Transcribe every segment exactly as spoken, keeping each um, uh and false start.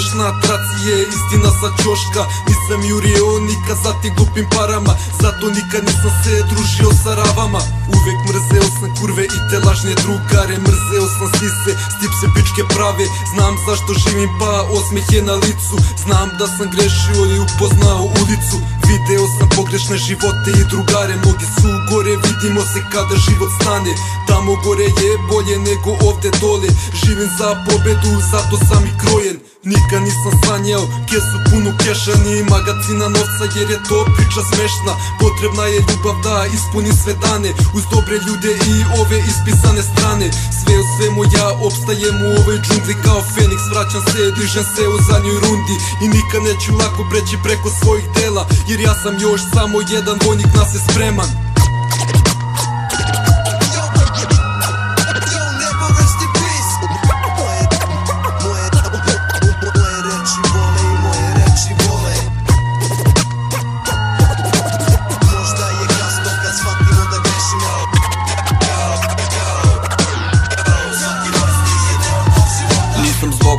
смешна Трация е истина са чошка. Nisam jurio nikad za ti glupim parama, zato nikad nisam se družio sa ravama. Uvek mrzeo sam kurve i te lažne drugare, mrzeo sam sise, stip se pičke prave. Znam zašto živim pa osmeh je na licu, znam da sam grešio i upoznao ulicu. Video sam pogrešne živote i drugare, mnogi su gore, vidimo se kada život stane. Tamo gore je bolje nego ovde dole, živim za pobedu, zato sam i krojen. Nikad nisam sanjao kesu punu keša, ni magacina novca jer je to priča smešna. Potrebna je ljubav da ispuni sve dane, uz dobre ljude i ove ispisane strane. Sve u svemu ja opstajem u ovoj džungli kao Feniks, vraćam se, dižem se u zadnjoj rundi i nikad neću lako preći preko svojih dela, jer ja sam još samo jedan vojnik na sve spreman.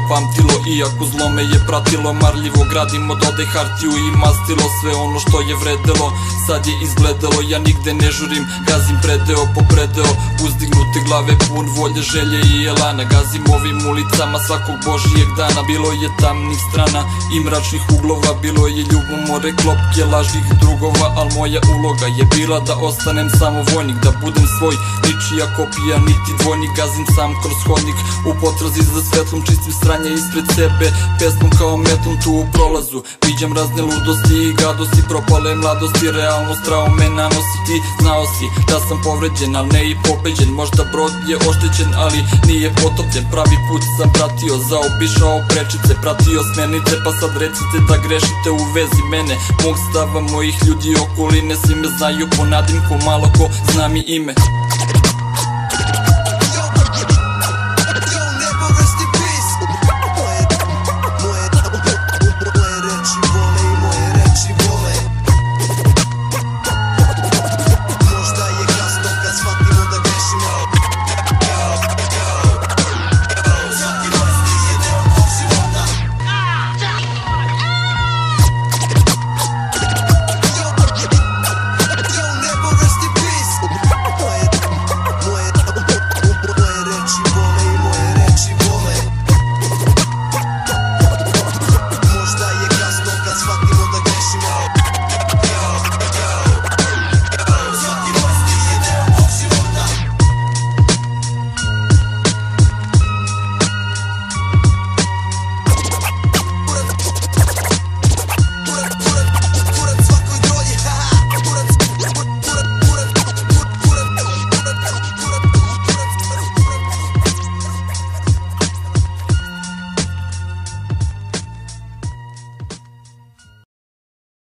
Pamtilo, iako zlo me je pratilo, marljivo gradim od ode hartiju i mastilo. Sve ono što je vredelo sad je izgledalo, ja nigde ne žurim, gazim predeo po predeo, uzdignute glave pun volje, želje i elana. Gazim ovim ulicama svakog božijeg dana. Bilo je tamnih strana i mračnih uglova, bilo je ljubomore, klopke lažnih drugova, al moja uloga je bila da ostanem samo vojnik, da budem svoj, ničija kopija niti dvojnik. Gazim sam kroz hodnik u potrazi za svetlom, čistim stranom ispred sebe, pesmom kao metom tu u prolazu. Viđam razne ludosti i gadosti, propale mladosti, realnost traume nanosi. Ti znao si da sam povređen, al ne i popeđen, možda brod je oštećen, ali nije potopljen. Pravi put sam pratio, zaobišao prečice, pratio smernice, pa sad recite da grešite u vezi mene, mog stava, mojih ljudi, okoline. Svi me znaju po nadimku, malo ko zna mi ime.